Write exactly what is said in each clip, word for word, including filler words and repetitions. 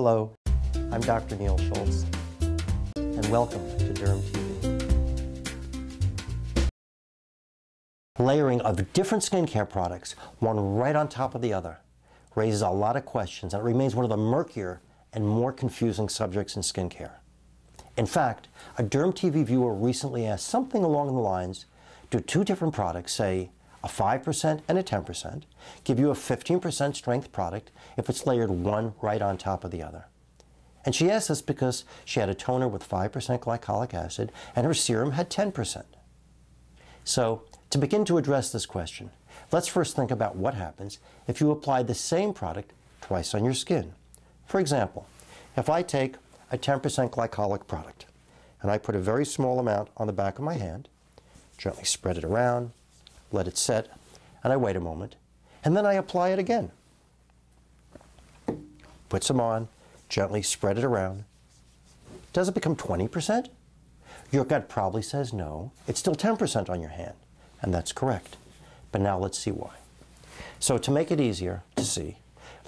Hello, I'm Doctor Neal Schultz, and welcome to Derm T V. Layering of different skincare products, one right on top of the other, raises a lot of questions, and it remains one of the murkier and more confusing subjects in skincare. In fact, a Derm T V viewer recently asked something along the lines, do two different products, say a five percent and a ten percent, give you a fifteen percent strength product if it's layered one right on top of the other? And she asked this because she had a toner with five percent glycolic acid and her serum had ten percent. So, to begin to address this question, let's first think about what happens if you apply the same product twice on your skin. For example, if I take a ten percent glycolic product and I put a very small amount on the back of my hand, gently spread it around, let it set, and I wait a moment, and then I apply it again. Put some on, gently spread it around. Does it become twenty percent? Your gut probably says no, it's still ten percent on your hand, and that's correct. But now let's see why. So to make it easier to see,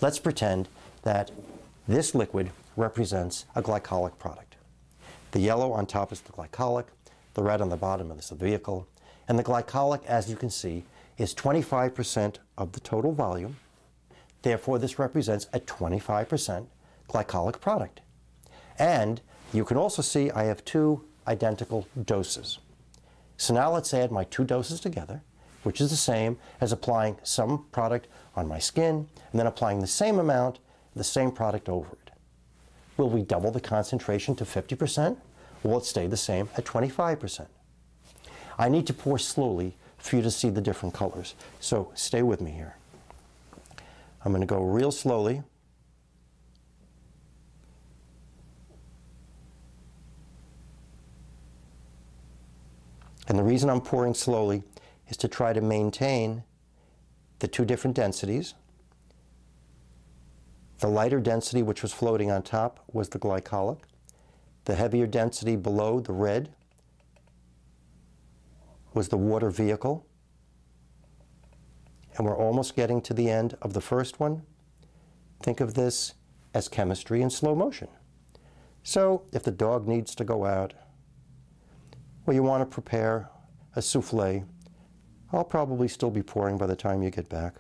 let's pretend that this liquid represents a glycolic product. The yellow on top is the glycolic, the red on the bottom is the vehicle, and the glycolic, as you can see, is twenty-five percent of the total volume. Therefore, this represents a twenty-five percent glycolic product. And you can also see I have two identical doses. So now let's add my two doses together, which is the same as applying some product on my skin and then applying the same amount, the same product over it. Will we double the concentration to fifty percent? Will it stay the same at twenty-five percent? I need to pour slowly for you to see the different colors, so stay with me here. I'm going to go real slowly. And the reason I'm pouring slowly is to try to maintain the two different densities. The lighter density, which was floating on top, was the glycolic. The heavier density below, the red, was the water vehicle. And we're almost getting to the end of the first one. Think of this as chemistry in slow motion. So if the dog needs to go out, or you want to prepare a souffle, I'll probably still be pouring by the time you get back.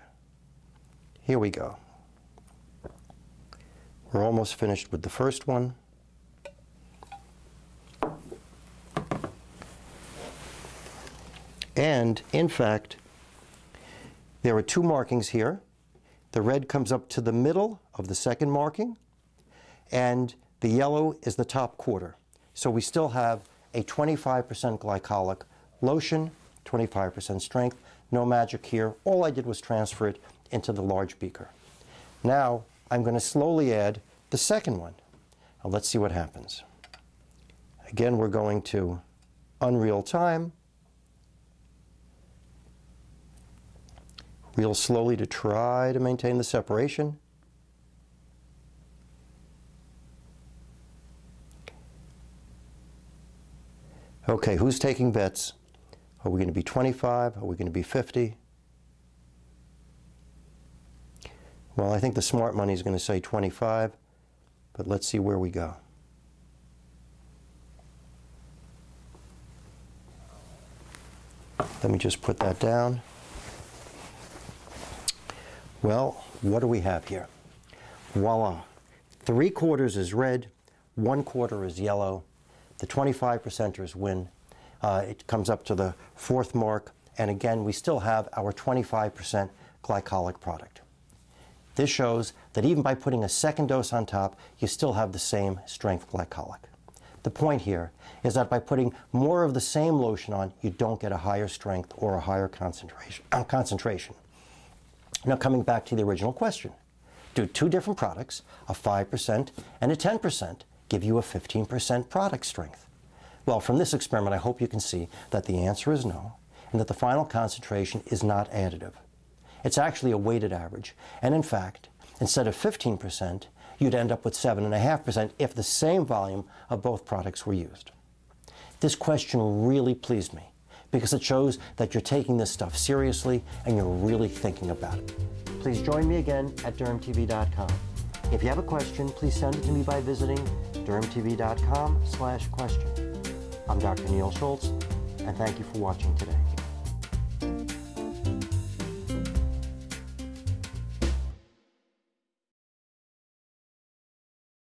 Here we go. We're almost finished with the first one. And, in fact, there are two markings here. The red comes up to the middle of the second marking, and the yellow is the top quarter. So we still have a twenty-five percent glycolic lotion, twenty-five percent strength, no magic here. All I did was transfer it into the large beaker. Now, I'm going to slowly add the second one. Now, let's see what happens. Again, we're going to unreal time. Real slowly to try to maintain the separation. Okay, who's taking bets? Are we going to be twenty-five? Are we going to be fifty? Well, I think the smart money is going to say twenty-five, but let's see where we go. Let me just put that down. Well, what do we have here? Voila. Three quarters is red, one quarter is yellow. The twenty-five percenters win. Uh, it comes up to the fourth mark, and again, we still have our twenty-five percent glycolic product. This shows that even by putting a second dose on top, you still have the same strength glycolic. The point here is that by putting more of the same lotion on, you don't get a higher strength or a higher concentration. Uh, concentration. Now, coming back to the original question, do two different products, a five percent and a ten percent, give you a fifteen percent product strength? Well, from this experiment, I hope you can see that the answer is no, and that the final concentration is not additive. It's actually a weighted average, and in fact, instead of fifteen percent, you'd end up with seven point five percent if the same volume of both products were used. This question really pleased me, because it shows that you're taking this stuff seriously and you're really thinking about it. Please join me again at Derm T V dot com. If you have a question, please send it to me by visiting derm T V dot com slash question. I'm Doctor Neal Schultz, and thank you for watching today.